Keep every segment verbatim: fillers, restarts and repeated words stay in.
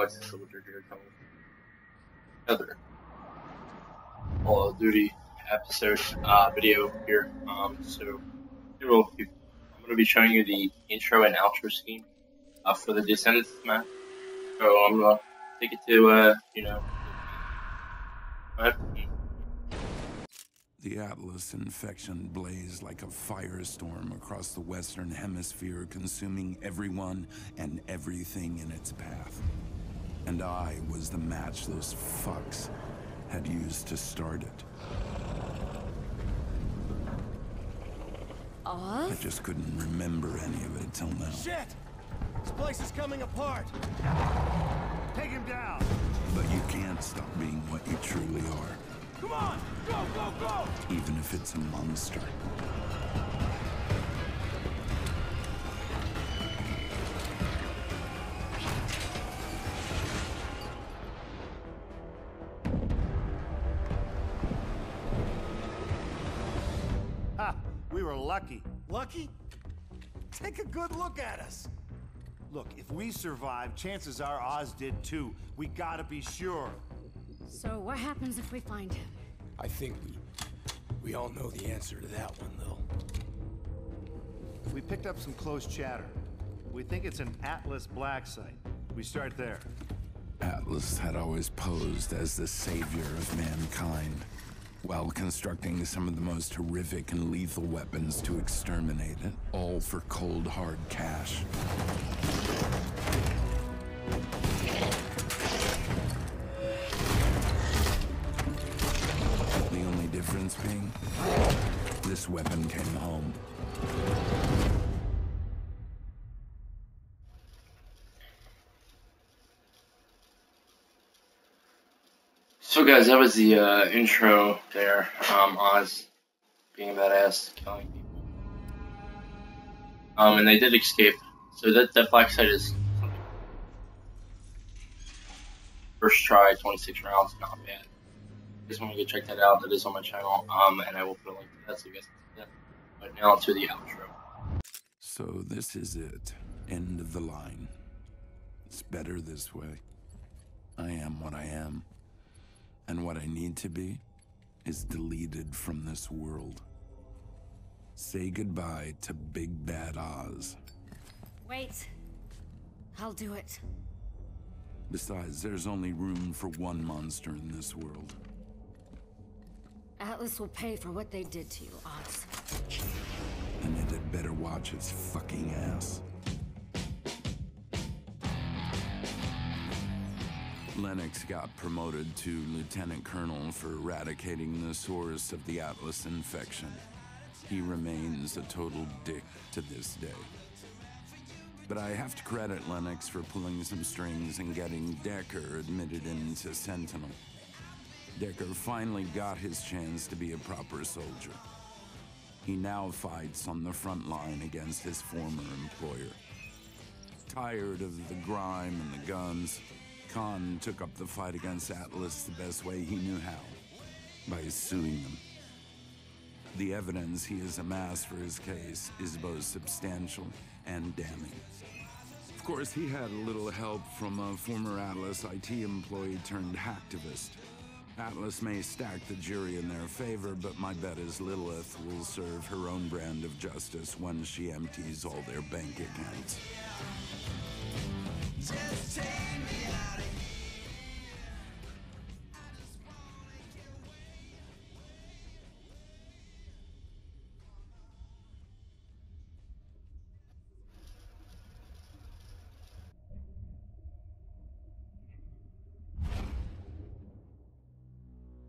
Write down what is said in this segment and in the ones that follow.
Flex the soldier deer coming together. Call of Duty episode uh, video here. Um, so I'm going to be showing you the intro and outro scheme uh, for the Descent map. So I'm going to take it to uh, you know. Right. The Atlas infection blazed like a firestorm across the Western Hemisphere, consuming everyone and everything in its path. And I was the match those fucks had used to start it. Oz? I just couldn't remember any of it till now. Shit! This place is coming apart! Take him down! But you can't stop being what you truly are. Come on! Go, go, go! Even if it's a monster. Ha! We were lucky. Lucky? Take a good look at us. Look, if we survive, chances are Oz did too. We gotta be sure. So what happens if we find him? I think we, we all know the answer to that one, though. We picked up some close chatter. We think it's an Atlas black site. We start there. Atlas had always posed as the savior of mankind, while constructing some of the most horrific and lethal weapons to exterminate it, all for cold, hard cash. Being, this weapon came home. So guys, that was the uh, intro there. Um, Oz being a badass, killing people. Um, and they did escape. So that, that black site is first try, twenty-six rounds, not bad. If you guys want to go check that out, that is on my channel, um, and I will put a link to that so you guys can see that. But now to the outro. So this is it. End of the line. It's better this way. I am what I am. And what I need to be is deleted from this world. Say goodbye to Big Bad Oz. Wait. I'll do it. Besides, there's only room for one monster in this world. Atlas will pay for what they did to you, Oz. And it had better watch its fucking ass. Lennox got promoted to Lieutenant Colonel for eradicating the source of the Atlas infection. He remains a total dick to this day. But I have to credit Lennox for pulling some strings and getting Decker admitted into Sentinel. Decker finally got his chance to be a proper soldier. He now fights on the front line against his former employer. Tired of the grime and the guns, Khan took up the fight against Atlas the best way he knew how, by suing them. The evidence he has amassed for his case is both substantial and damning. Of course, he had a little help from a former Atlas I T employee turned hacktivist. Atlas may stack the jury in their favor, but my bet is Lilith will serve her own brand of justice when she empties all their bank accounts.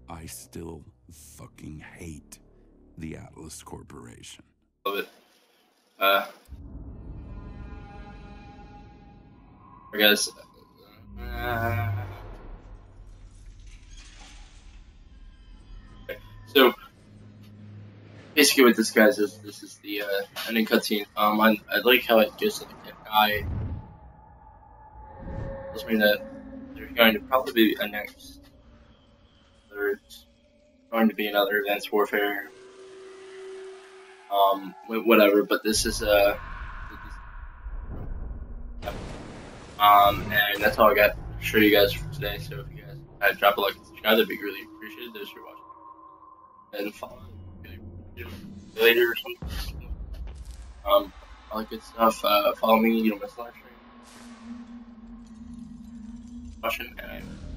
I still fucking hate the Atlas Corporation. Love it. Uh, I guess. Uh, okay. So basically, what this guy's is this is the uh, ending cutscene. Um, I, I like how it goes to the guy. Tells me that there's going to probably be a next. It's going to be another Advanced Warfare, um, whatever, but this is a, uh, um, and that's all I got. show you guys from today. So if you guys uh, drop a like and subscribe, that'd be really appreciated. Those who are watching and follow later or something. Um, all that good stuff. Uh, follow me. You don't miss live stream. Watching and.